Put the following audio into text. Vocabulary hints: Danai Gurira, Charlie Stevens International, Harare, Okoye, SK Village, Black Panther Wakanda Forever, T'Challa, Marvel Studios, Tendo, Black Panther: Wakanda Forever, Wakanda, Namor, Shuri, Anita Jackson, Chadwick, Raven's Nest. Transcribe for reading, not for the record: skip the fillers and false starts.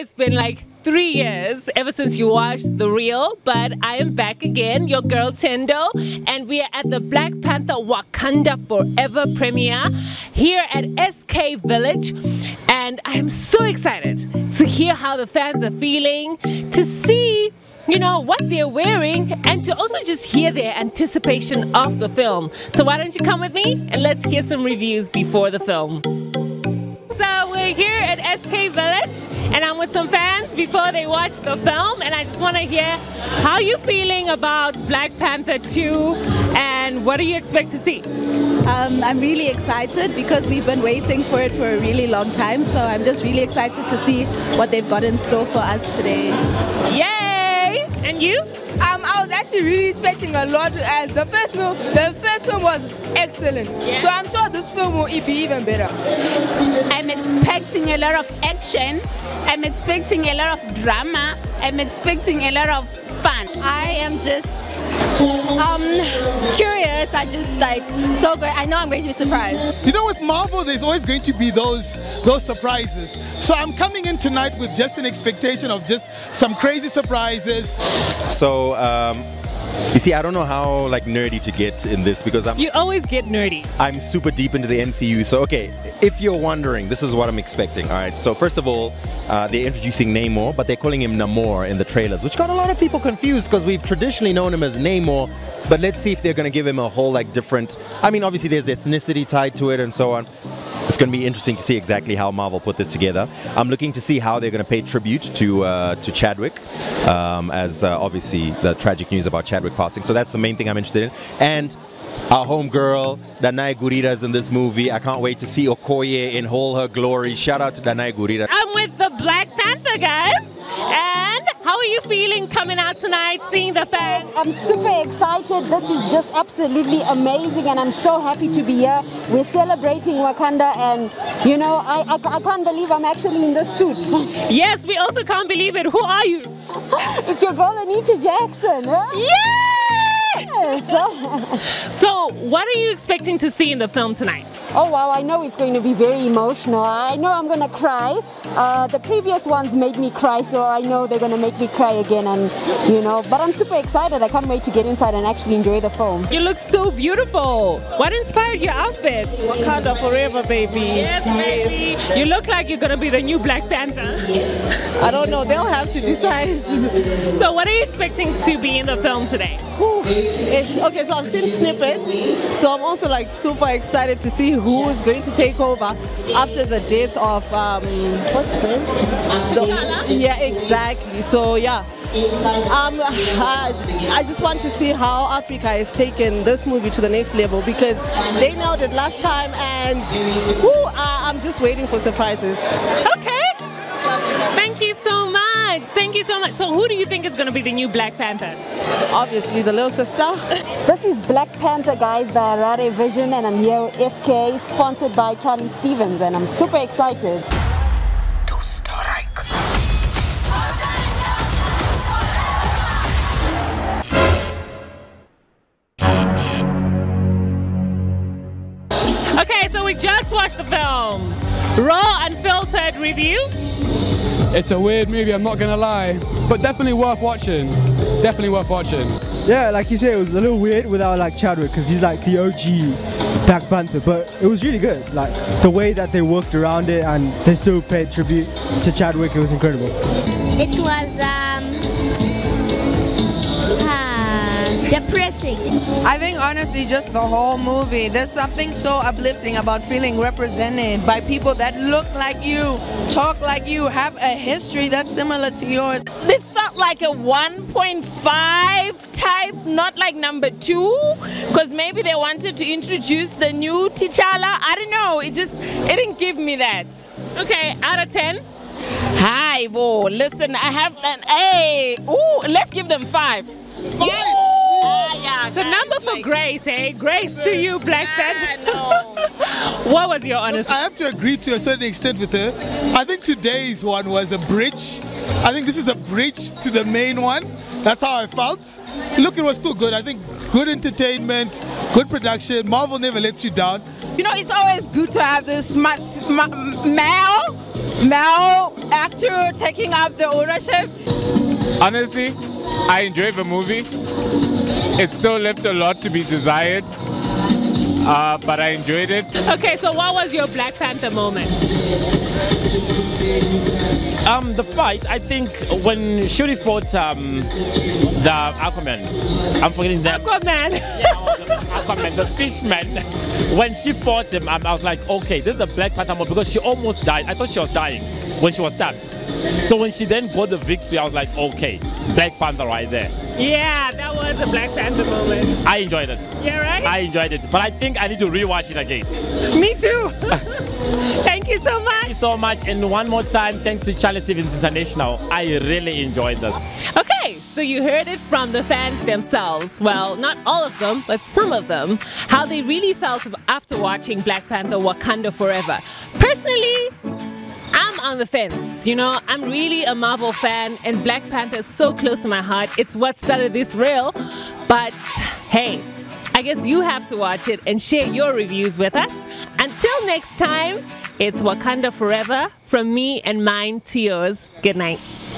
it's been like 3 years ever since you watched the reel, but I am back again, your girl Tendo, and we are at the Black Panther Wakanda Forever premiere here at SK Village, and I am so excited to hear how the fans are feeling, to see, you know, what they're wearing, and to also just hear their anticipation of the film. So why don't you come with me and let's hear some reviews before the film. So we're here at SK Village and I'm with some fans before they watch the film, and I just want to hear how you're feeling about Black Panther 2 and what do you expect to see? I'm really excited because we've been waiting for it for a really long time, so I'm just really excited to see what they've got in store for us today. Yay! And you? I was actually really expecting a lot, as the first film was excellent. Yeah. So I'm sure this film will be even better. I'm expecting a lot of action. I'm expecting a lot of drama. I'm expecting a lot of fun. I am just curious. I just like so great. I know I'm going to be surprised. You know, with Marvel, there's always going to be those surprises. So I'm coming in tonight with just an expectation of just some crazy surprises. So you see, I don't know how like nerdy to get in this, because you always get nerdy. I'm super deep into the MCU, so okay, if you're wondering, this is what I'm expecting. All right, so first of all, they're introducing Namor, but they're calling him Namor in the trailers, which got a lot of people confused because we've traditionally known him as Namor. But let's see if they're going to give him a whole like different. I mean, obviously there's the ethnicity tied to it and so on. It's going to be interesting to see exactly how Marvel put this together. I'm looking to see how they're going to pay tribute to Chadwick, as obviously the tragic news about Chadwick passing. So that's the main thing I'm interested in. And our homegirl, Danai Gurira, is in this movie. I can't wait to see Okoye in all her glory. Shout out to Danai Gurira. I'm with the Black Panther, guys. And how are you feeling coming out tonight, seeing the fans? I'm super excited. This is just absolutely amazing, and I'm so happy to be here. We're celebrating Wakanda, and you know, I can't believe I'm actually in this suit. Yes, we also can't believe it. Who are you? It's your girl Anita Jackson. Huh? Yay! Yes! So, what are you expecting to see in the film tonight? Oh wow, I know it's going to be very emotional. I know I'm going to cry. The previous ones made me cry, so I know they're going to make me cry again, and you know, but I'm super excited. I can't wait to get inside and actually enjoy the film. You look so beautiful. What inspired your outfit? Wakanda Forever, baby. Yes, baby. Yes. You look like you're going to be the new Black Panther. I don't know, they'll have to decide. So what are you expecting to be in the film today? Okay, so I've seen snippets, so I'm also like super excited to see who is going to take over after the death of what's his name? T'Challa? Yeah, exactly. So yeah, I just want to see how Africa has taken this movie to the next level, because they nailed it last time, and I'm just waiting for surprises. Okay, thank you so much. Thank you so much. So who do you think is going to be the new Black Panther? Obviously the little sister. This is Black Panther, guys, the Harare Vision, and I'm here with SK, sponsored by Charlie Stevens, and I'm super excited. To strike. Okay, so we just watched the film. Raw, unfiltered review. It's a weird movie, I'm not gonna lie, but definitely worth watching. Definitely worth watching. Yeah, like you said, it was a little weird without like Chadwick, because he's like the OG Black Panther, but it was really good. Like the way that they worked around it, and they still paid tribute to Chadwick, it was incredible. It was depressing. I think honestly, just the whole movie, there's something so uplifting about feeling represented by people that look like you, talk like you, have a history that's similar to yours. This felt like a 1.5 type, not like number 2, because maybe they wanted to introduce the new T'Challa. I don't know, it didn't give me that. Okay, out of 10? Hi, whoa, listen, I have an A. Ooh, let's give them 5. Yes. Yeah, so number for like Grace, hey? Grace to you, Black Panther. No. What was your honest? I have to agree to a certain extent with her. I think today's one was a bridge. I think this is a bridge to the main one. That's how I felt. Look, it was still good. I think good entertainment, good production. Marvel never lets you down. You know, it's always good to have this male male actor taking up the ownership. Honestly, I enjoyed the movie. It still left a lot to be desired, but I enjoyed it. Okay, so what was your Black Panther moment? The fight, I think when Shuri fought the Aquaman, I'm forgetting that. Aquaman! Yeah, Aquaman, the fishman. When she fought him, I was like, okay, this is a Black Panther moment, because she almost died. I thought she was dying when she was stabbed. So when she then got the victory, I was like, okay, Black Panther right there. Yeah, that was a Black Panther moment. I enjoyed it. Yeah, right? I enjoyed it. But I think I need to rewatch it again. Me too. Thank you so much. Thank you so much. And one more time, thanks to Charlie Stevens International. I really enjoyed this. Okay, so you heard it from the fans themselves. Well, not all of them, but some of them. How they really felt after watching Black Panther Wakanda Forever. Personally, I'm on the fence, you know. I'm really a Marvel fan, and Black Panther is so close to my heart. It's what started this reel. But hey, I guess you have to watch it and share your reviews with us. Until next time, it's Wakanda Forever. From me and mine to yours. Good night.